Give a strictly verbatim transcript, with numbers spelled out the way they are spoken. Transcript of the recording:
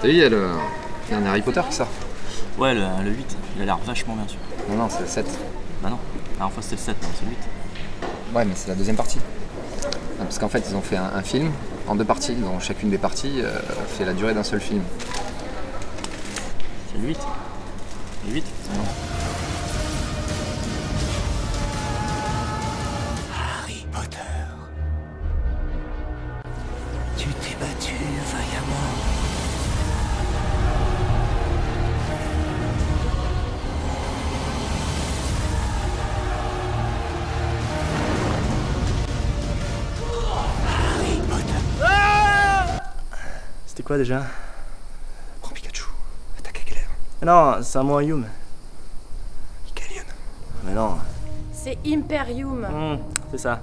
T'as vu, il y a le... Il y a un Harry Potter, ça? Ouais, le, le huit, il a l'air vachement bien sûr. Non, non, c'est le sept. Bah non, la dernière fois c'était le sept, non, c'est le huit. Ouais, mais c'est la deuxième partie. Non, parce qu'en fait, ils ont fait un, un film en deux parties, dont chacune des parties euh, fait la durée d'un seul film. C'est le huit? Le huit? Non. Harry Potter. Tu t'es battu vaillamment. C'est quoi déjà? Prends Pikachu, attaque à galère. Non, c'est un mot Imperium. Mais non. C'est Imperium. Mmh, c'est ça.